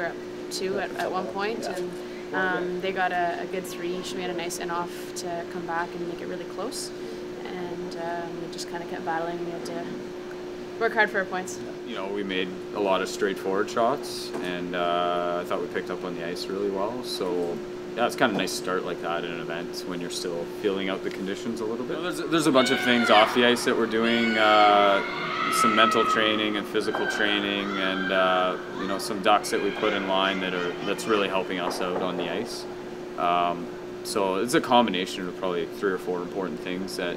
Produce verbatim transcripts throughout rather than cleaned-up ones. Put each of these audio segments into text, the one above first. were up two at, at one point, and um, they got a, a good three. She made a nice in-off to come back and make it really close, and um, we just kind of kept battling. We had to work hard for our points. You know, we made a lot of straightforward shots, and uh, I thought we picked up on the ice really well. So yeah, it's kind of a nice start like that in an event when you're still feeling out the conditions a little bit. You know, there's, there's a bunch of things off the ice that we're doing. Uh, some mental training and physical training, and uh, you know, some ducks that we put in line that are that's really helping us out on the ice. Um, so it's a combination of probably three or four important things that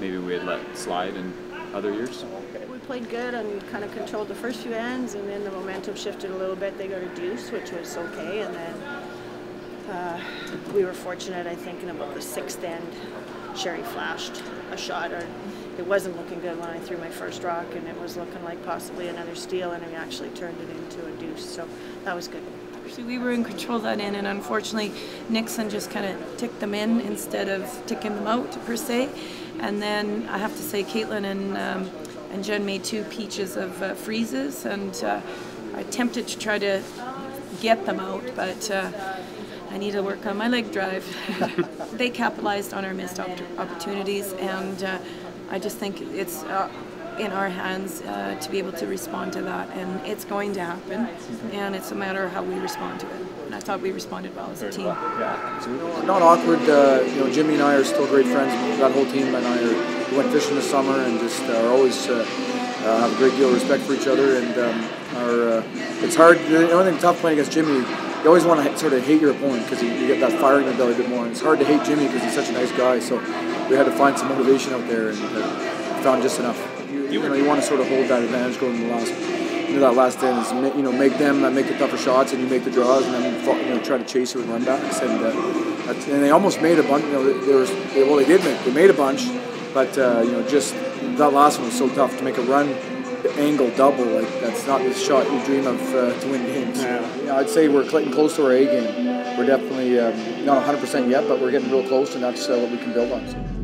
maybe we had let slide in other years. We played good and kind of controlled the first few ends, and then the momentum shifted a little bit. They got a deuce, which was okay, and then uh, we were fortunate, I think, in about the sixth end. Sherry flashed a shot, or it wasn't looking good when I threw my first rock, and it was looking like possibly another steal, and I actually turned it into a deuce, so that was good. Actually, we were in control that end, and unfortunately Nixon just kind of ticked them in instead of ticking them out per se. And then I have to say Caitlin and um, and Jen made two peaches of uh, freezes, and uh, I attempted to try to get them out, but uh, I need to work on my leg drive. They capitalized on our missed op opportunities, and uh, I just think it's uh, in our hands uh, to be able to respond to that, and it's going to happen, and it's a matter of how we respond to it. And I thought we responded well as a team. Yeah. So, not awkward. Uh, you know, Jimmy and I are still great friends. That whole team and I are, we went fishing this summer, and just uh, are always uh, uh, have a great deal of respect for each other. And um, our, uh, it's hard. The only thing tough playing against Jimmy, you always want to sort of hate your opponent because you, you get that fire in your belly a bit more. And it's hard to hate Jimmy because he's such a nice guy. So we had to find some motivation out there, and uh, found just enough. You, you know, you want to sort of hold that advantage going to the last, into that last end. Is, you know, make them uh, make the tougher shots, and you make the draws, and then you know, try to chase it with run backs. And uh, and they almost made a bunch. You know, there was they, well, they did make they made a bunch, but uh, you know, just that last one was so tough to make a run. The angle double, like that's not the shot you dream of uh, to win games. Yeah. You know, I'd say we're close to our A game. We're definitely um, not one hundred percent yet, but we're getting real close, and that's uh, what we can build on. So.